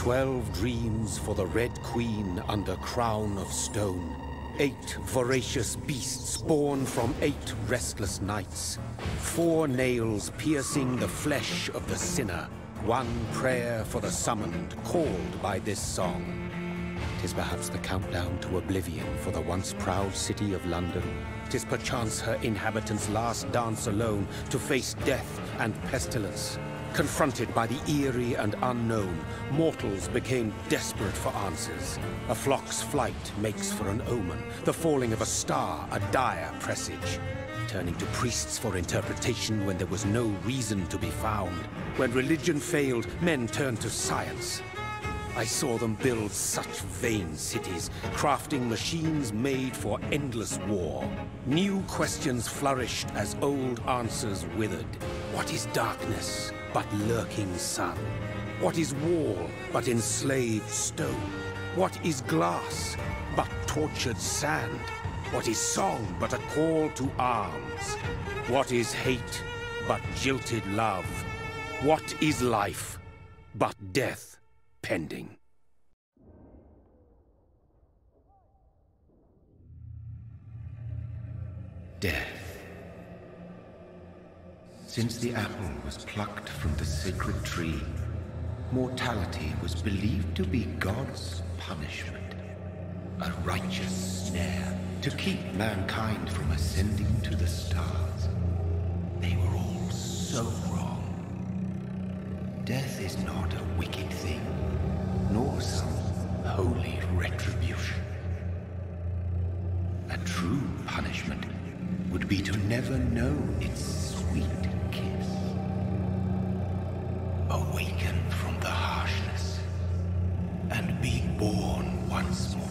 12 dreams for the Red Queen under Crown of Stone. 8 voracious beasts born from 8 restless nights. 4 nails piercing the flesh of the sinner. 1 prayer for the summoned, called by this song. 'Tis perhaps the countdown to oblivion for the once proud city of London. 'Tis perchance her inhabitants' last dance alone to face death and pestilence. Confronted by the eerie and unknown, mortals became desperate for answers. A flock's flight makes for an omen, the falling of a star, a dire presage. Turning to priests for interpretation when there was no reason to be found. When religion failed, men turned to science. I saw them build such vain cities, crafting machines made for endless war. New questions flourished as old answers withered. What is darkness but lurking sun? What is wall but enslaved stone? What is glass but tortured sand? What is song but a call to arms? What is hate but jilted love? What is life but death pending? Death. Since the apple was plucked from the sacred tree, mortality was believed to be God's punishment, a righteous snare to keep mankind from ascending to the stars. They were all so wrong. Death is not a wicked thing, nor some holy retribution. A true punishment would be to never know its sweet kiss. Awaken from the harshness and be born once more.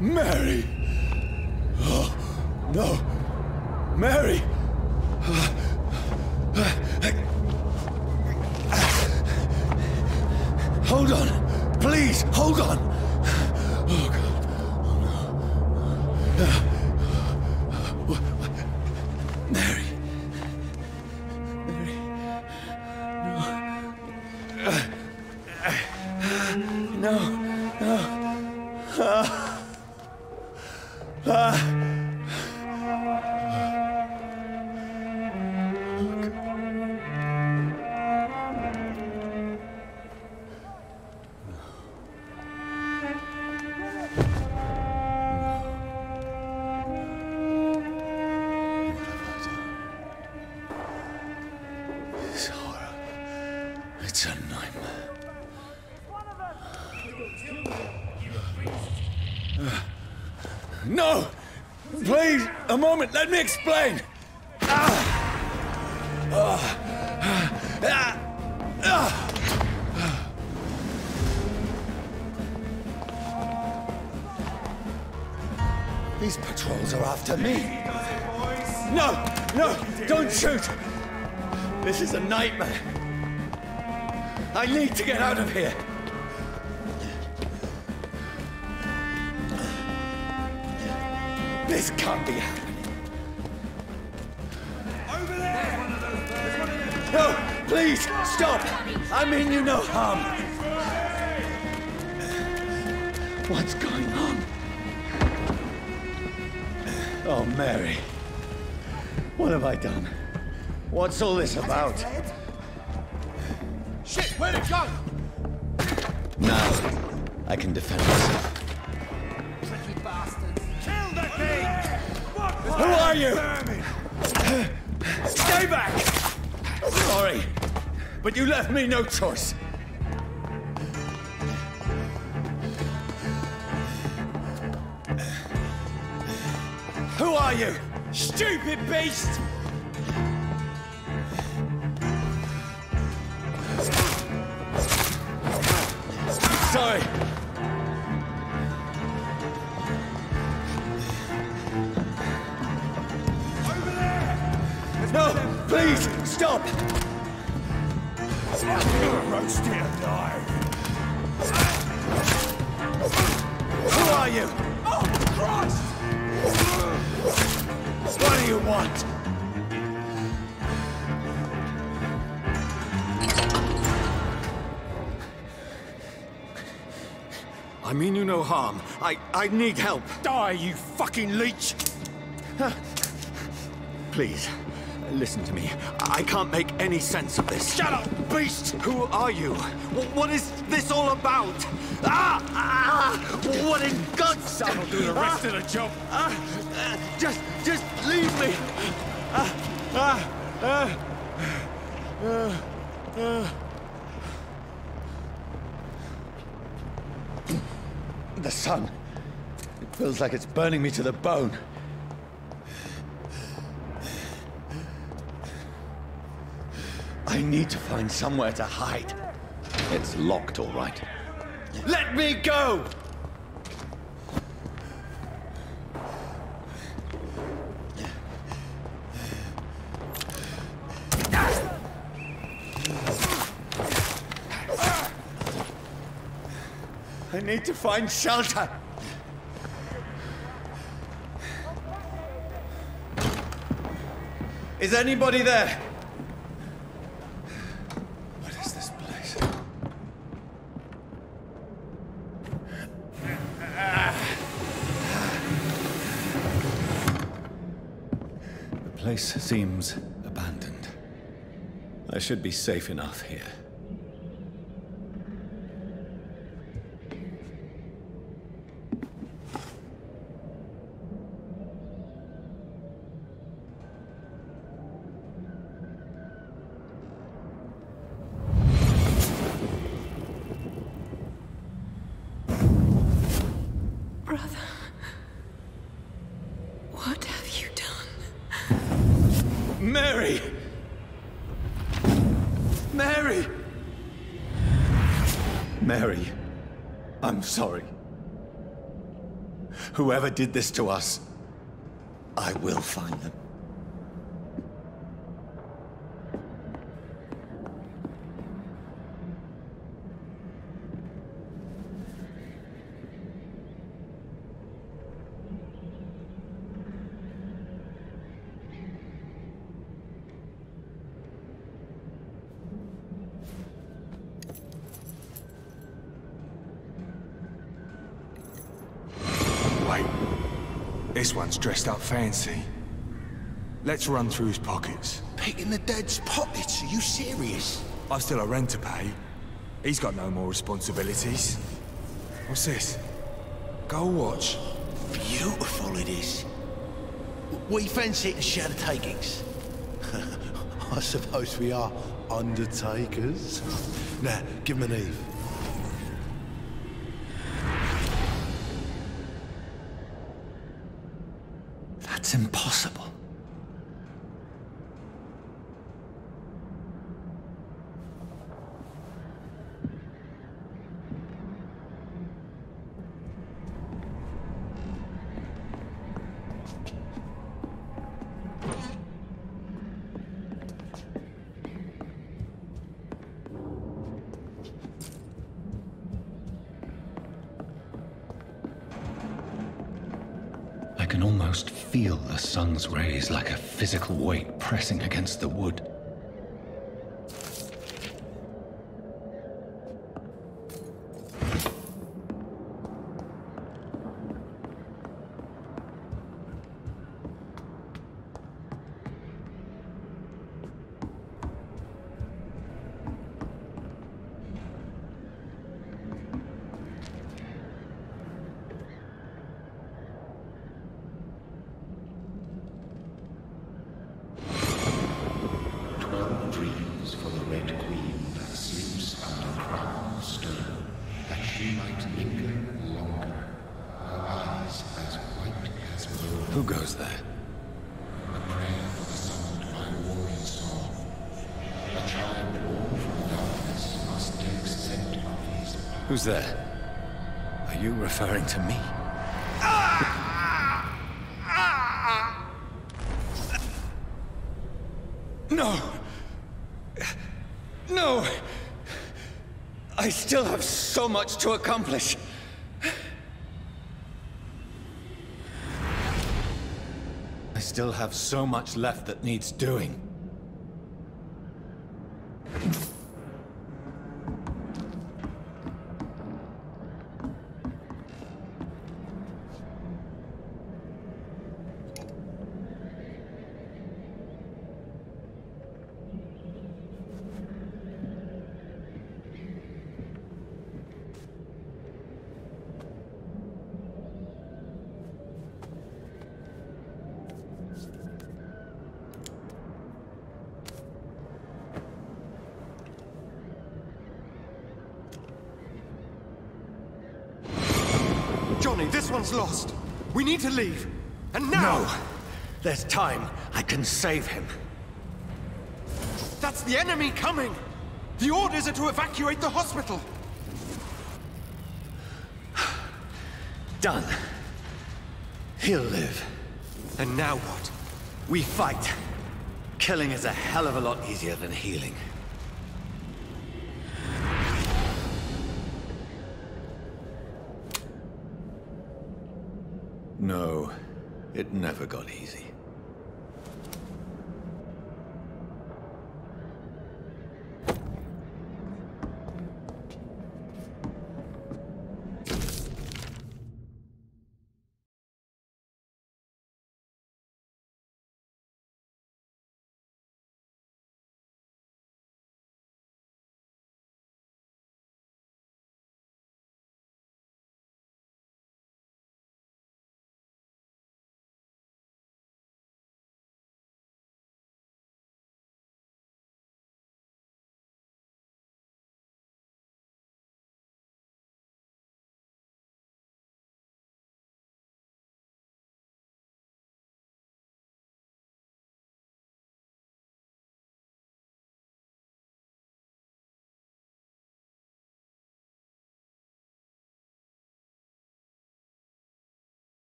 Mary. No. It's a nightmare. No! Please, a moment, let me explain! These patrols are after me! No! Don't shoot! This is a nightmare! I need to get out of here! This can't be happening! Over there! No! Please! Stop! I mean you no harm! What's going on? Oh, Mary. What have I done? What's all this about? Shit, where'd it go? Now, I can defend myself. Tricky bastards. Kill the king! Who are you? Stay back! Sorry, but you left me no choice. Who are you? Stupid beast! Sorry. Over there. No, please stop. You're roast here, die. Who are you? Oh, Christ! What do you want? I mean you no harm. I need help. Die, you fucking leech! Please, listen to me. I can't make any sense of this. Shut up, beast! Who are you? What is this all about? What in God's sake? That'll do the rest of the job. Just leave me! The sun. It feels like it's burning me to the bone. I need to find somewhere to hide. It's locked, all right. Let me go! I need to find shelter! Is anybody there? What is this place? The place seems abandoned. I should be safe enough here. Mary, I'm sorry. Whoever did this to us, I will find them. This one's dressed up fancy. Let's run through his pockets. Picking the dead's pockets? Are you serious? I've still a rent to pay. He's got no more responsibilities. What's this? Go watch. Beautiful it is. We fancy it and share the takings. I suppose we are undertakers. Now, give him an eve. That's impossible. I can almost feel the sun's rays like a physical weight pressing against the wood. Who goes there? A prayer was summoned by a warrior soul. A child born from darkness must take scent of his. Who's there? Are you referring to me? No! No! I still have so much to accomplish. I still have so much left that needs doing. This one's lost. We need to leave. And now! No! There's time. I can save him. That's the enemy coming! The orders are to evacuate the hospital! Done. He'll live. And now what? We fight. Killing is a hell of a lot easier than healing. No, it never got easy.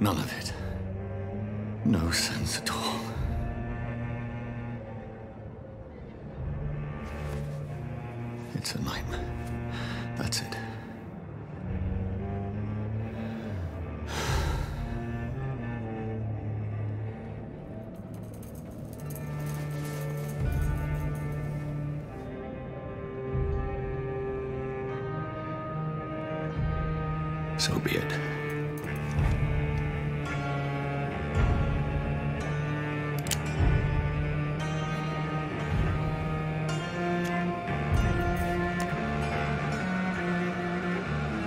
None of it. No sense at all. It's a nightmare. That's it. So be it.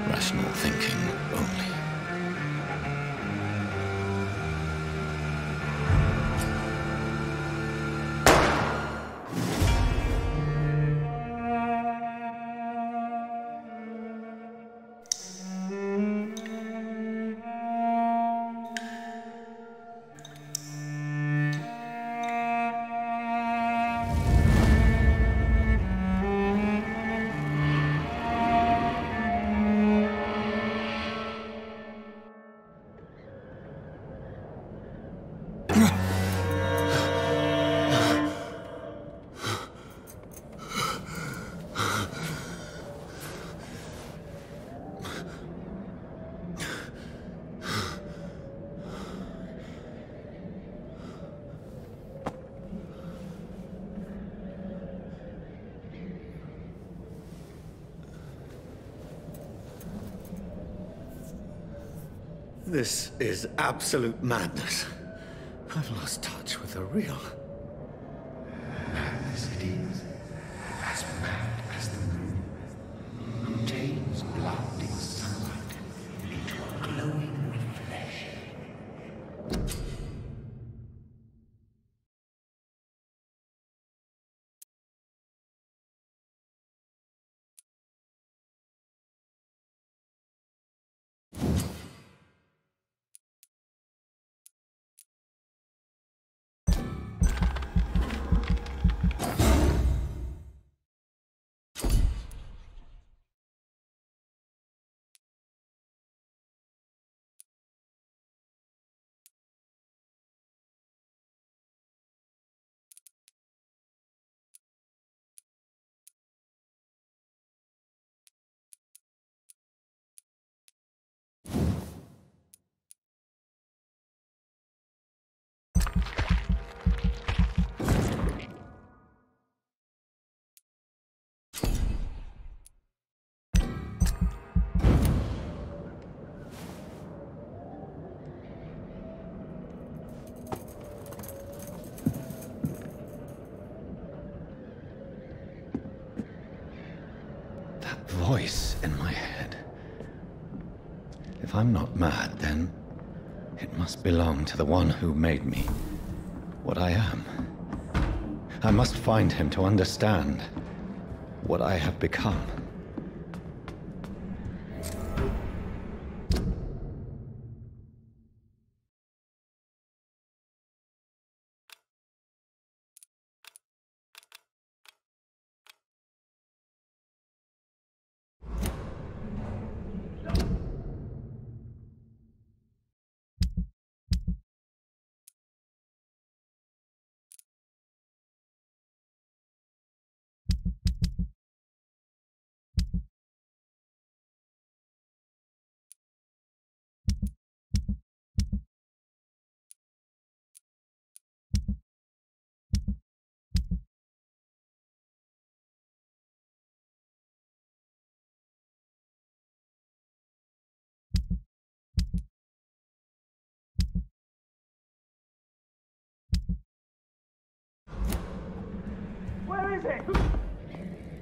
Rational thinking only. This is absolute madness. I've lost touch with the real. Madness it is, as mad as the moon, who turns blinding sunlight into a glowing reflection. Voice in my head. If I'm not mad, then it must belong to the one who made me what I am. I must find him to understand what I have become.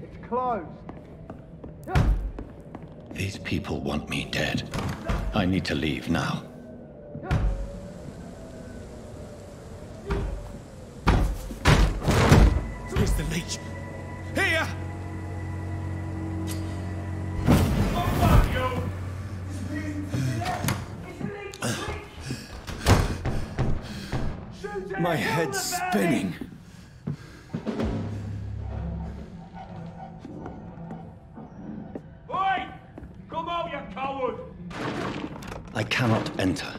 It's closed. These people want me dead. I need to leave now. Where's the leech? Here! My head's spinning. I cannot enter.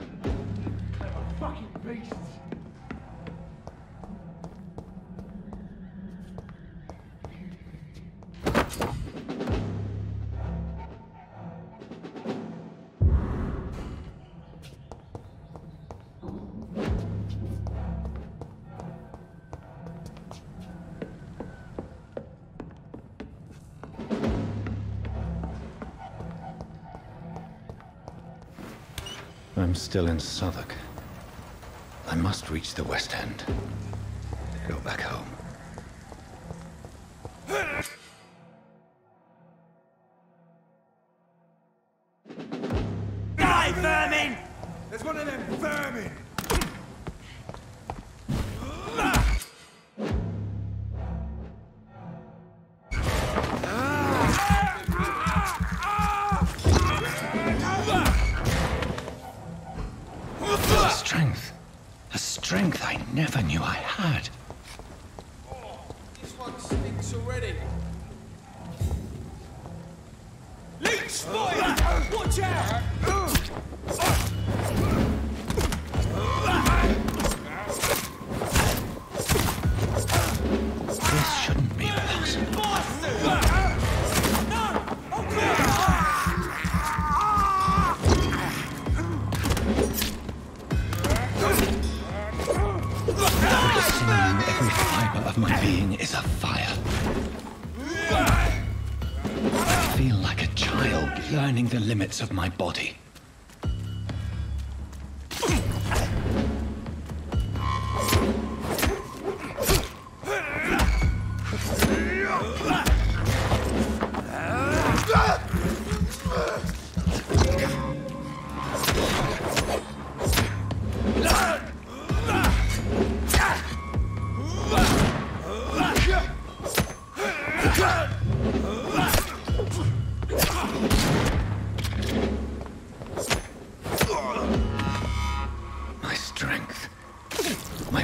I'm still in Southwark. I must reach the West End. Go back home. Die, vermin! There's one of them vermin! Strength I never knew I had. Oh, this one stinks already. Leech spoiler! Watch out! This shouldn't be possible. Every fiber of my being is afire. I feel like a child learning the limits of my body.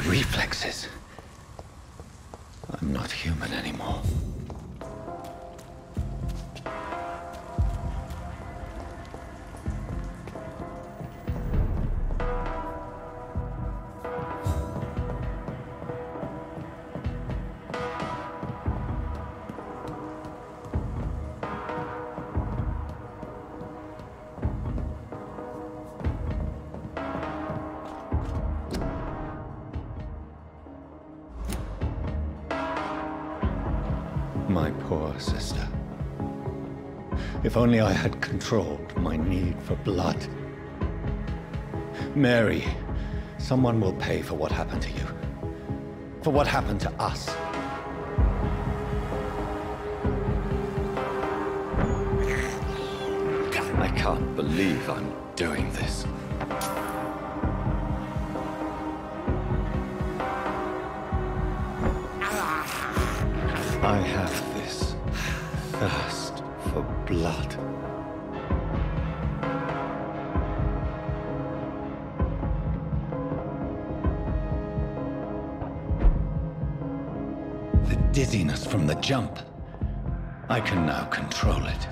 Reflexes. I'm not human anymore. My poor sister. If only I had controlled my need for blood. Mary, someone will pay for what happened to you. For what happened to us. I can't believe I'm doing this. I have this thirst for blood. The dizziness from the jump. I can now control it.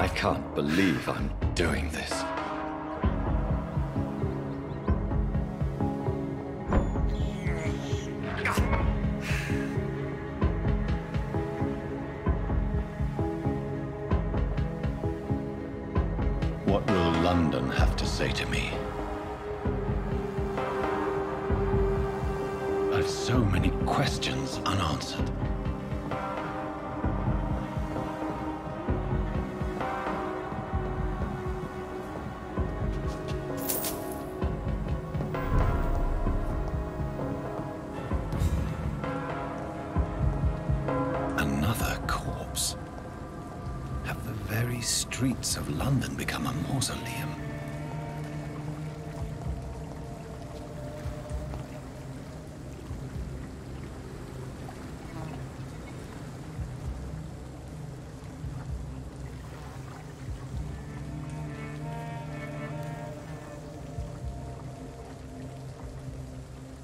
I can't believe I'm doing this. What will London have to say to me? I've so many questions unanswered. Have the very streets of London become a mausoleum?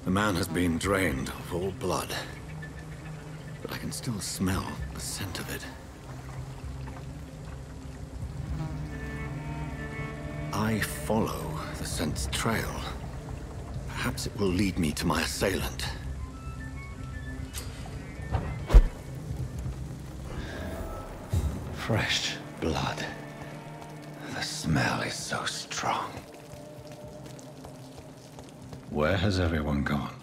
The man has been drained of all blood, but I can still smell the scent of it. I follow the scent's trail. Perhaps it will lead me to my assailant. Fresh blood. The smell is so strong. Where has everyone gone?